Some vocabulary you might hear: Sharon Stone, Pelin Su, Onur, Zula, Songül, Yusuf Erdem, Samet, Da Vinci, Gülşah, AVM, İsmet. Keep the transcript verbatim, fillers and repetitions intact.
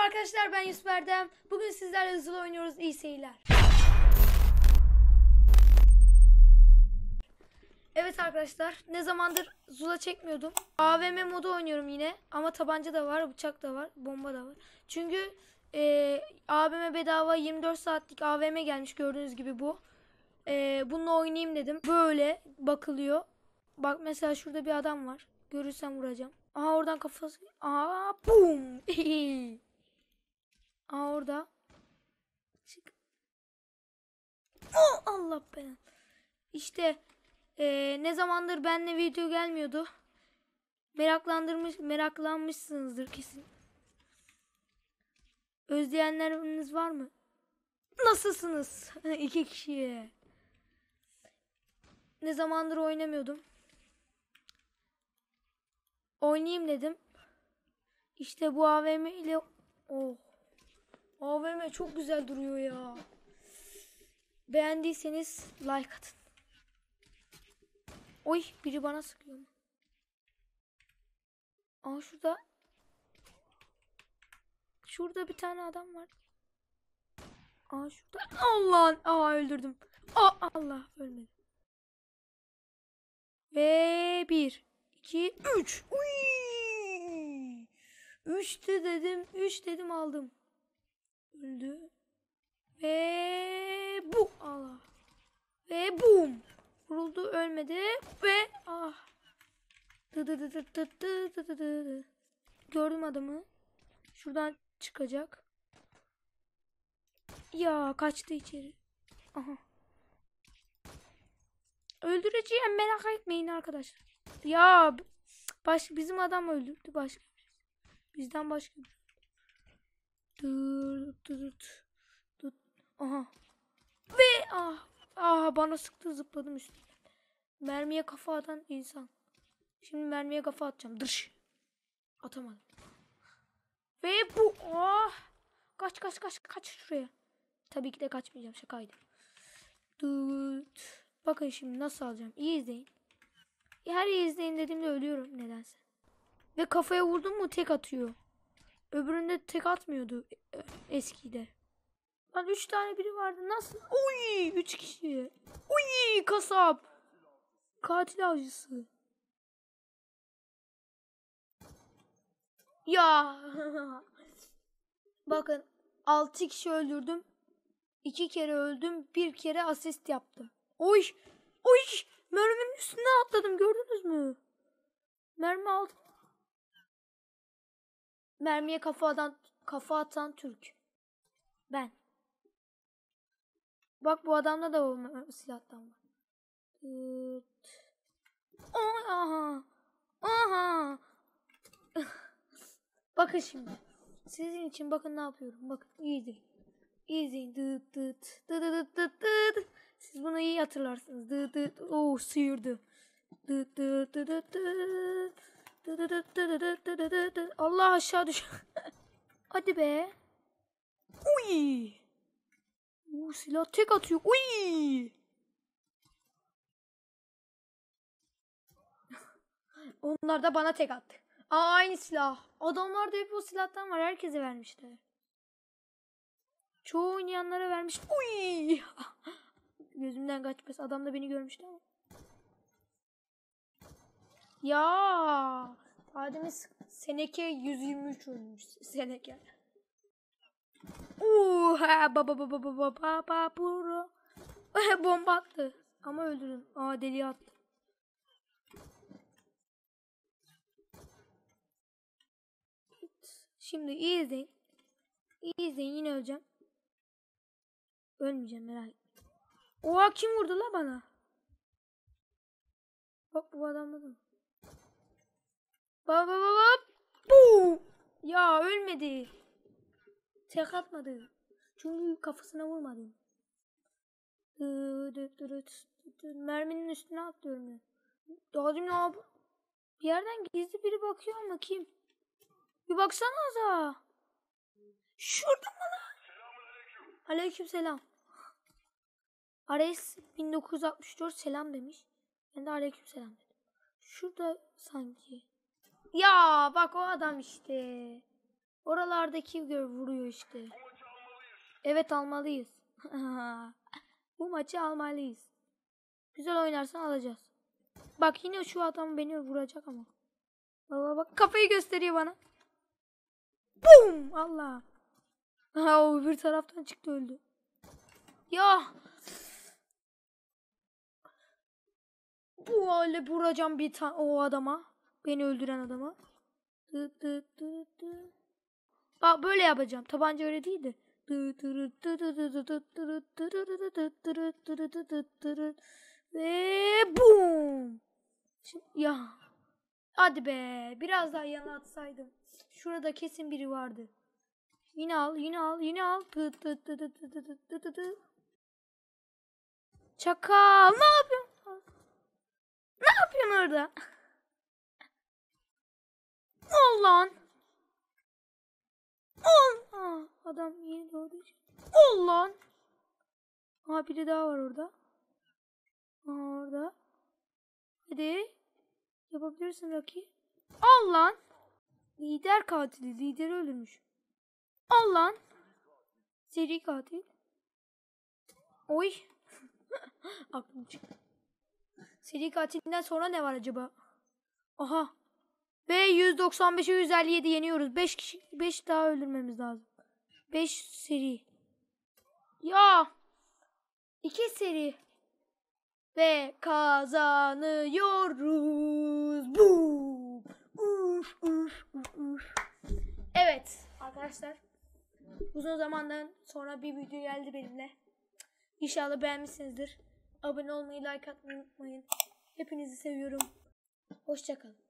Merhaba arkadaşlar, ben Yusuf Erdem. Bugün sizlerle Zula oynuyoruz. İyi seyirler. Evet arkadaşlar, ne zamandır Zula çekmiyordum. A V M modu oynuyorum yine. Ama tabanca da var, bıçak da var, bomba da var. Çünkü e, A V M bedava yirmi dört saatlik A V M gelmiş, gördüğünüz gibi bu. E, bununla oynayayım dedim. Böyle bakılıyor. Bak mesela şurada bir adam var. Görürsem vuracağım. Aha oradan kafası. Aha bum. Aha orada. Çık. Oh, Allah belanı. İşte e, ne zamandır benimle video gelmiyordu. Meraklandırmış, meraklanmışsınızdır kesin. Özleyenleriniz var mı? Nasılsınız? İki kişiye. Ne zamandır oynamıyordum. Oynayayım dedim. İşte bu A V M ile oh. A V M çok güzel duruyor ya. Beğendiyseniz like atın. Oy, biri bana sıkıyor. Aa şurada. Şurada bir tane adam var. Aa şurada. Allah'ın. Aa öldürdüm. Aa Allah ölmedi. Ve bir. iki üç. Uy! üçte dedim, üç dedim, aldım. Öldü. Ve bu Allah. Ve bum. Vuruldu, ölmedi ve ah. Dı dı dı dı dı dı dı dı dı. Gördüm adamı. Şuradan çıkacak. Ya kaçtı içeri. Aha. Öldüreceğim, merak etmeyin arkadaşlar. Ya baş, bizim adam öldürdü, başka bizden başka bir tut tut tut. Aha ve ah ah bana sıktı, zıpladım üstüne. Mermiye kafa atan insan. Şimdi mermiye kafa atacağım. Dış. Atamadım. Ve bu ah kaç kaç kaç kaç şuraya. Tabii ki de kaçmayacağım, şakaydı. Tut. Bakın şimdi nasıl alacağım. İyi izleyin. Her yeri izleyin dediğimde ölüyorum nedense. Ve kafaya vurdum mu tek atıyor. Öbüründe tek atmıyordu eskide. Lan üç tane biri vardı, nasıl? Oy üç kişi. Oy kasap. Katil avcısı. Ya. Bakın altı kişi öldürdüm. iki kere öldüm. bir kere asist yaptım. Oy. Oy. Mermimin üstüne atladım, gördünüz mü? Mermi aldım. Mermiye kafadan kafa atan Türk. Ben. Bak bu adamda da o silahtan var. Evet. Oh, aha. Aha. Bakın şimdi. Sizin için bakın ne yapıyorum. Bakın iyi izleyin. İyi izleyin. Dıt dıt. Dıt dıt dıt dıt. Siz bunu iyi hatırlarsınız. Dı dı dı. Oo sıyırdı. Dı dı dı dı dı. Dı dı dı dı dı dı dı dı dı. Allah aşağı düş. Hadi be. Uy. Oo silah tek atıyor. Uy. Onlar da bana tek attı. Aa aynı silah. Adamlar da hep o silahtan var. Herkese vermişler. Çoğu oynayanlara vermiş. Uy. Gözümden kaçmaz. Adam da beni görmüştü ama. Ya, Adem'in seneke yüz yirmi üç ölmüş. Seneke. Uha baba baba baba baba buru. Bomba attı. Ama öldürdüm. Aa deliye attı. Şimdi iyi izleyin. İyi izleyin, yine öleceğim. Ölmeyeceğim, merak etme. Oha kim vurdu la bana? Bak bu adam mı? Baba baba bu. Ya ölmedi. Tek atmadı. Çünkü kafasına vurmadım. Merminin üstüne atlıyorum. Daha dün abi. Bir yerden gizli biri bakıyor ama kim? Bir baksanıza. Şurada mı lan? Selamünaleyküm. Aleykümselam. Ares bin dokuz yüz altmış dört selam demiş. Ben de aleyküm selam dedim. Şurada sanki. Ya bak o adam işte. O Oralardaki vuruyor işte. Evet, almalıyız. Bu maçı almalıyız. Güzel oynarsan alacağız. Bak yine şu adam beni vuracak ama. Baba bak kafayı gösteriyor bana. Bum! Allah. Ha, o bir taraftan çıktı öldü. Ya. Bu öyle vuracağım bir tane o adama. Beni öldüren adama. Dı dı dı dı. Aa, böyle yapacağım. Tabanca öyle değildi. Ve bum. Şimdi, ya. Hadi be. Biraz daha yana atsaydım. Şurada kesin biri vardı. Yine al, yine al, yine al. Çakal. Ne yapıyorsun? Ne yapıyorsun orada? Ol lan. Ol. Aa, adam yeni doğdu. Ol lan. Aa, biri daha var orada. Aa, orada. Hadi. Yapabilirsin Rocky. Al lan. Lider katili. Lider ölmüş. Al lan. Seri katil. Oy. Aklım çıktı. Seri katilinden sonra ne var acaba? Aha. Ve yüz doksan beşe yüz elli yedi yeniyoruz. beş kişi, beş daha öldürmemiz lazım. beş seri. Ya. iki seri. Ve kazanıyoruz. Bum. Uf, uf, uf, uf. Evet arkadaşlar. Uzun zamandan sonra bir video geldi benimle. İnşallah beğenmişsinizdir. Abone olmayı, like atmayı unutmayın. Hepinizi seviyorum. Hoşça kalın.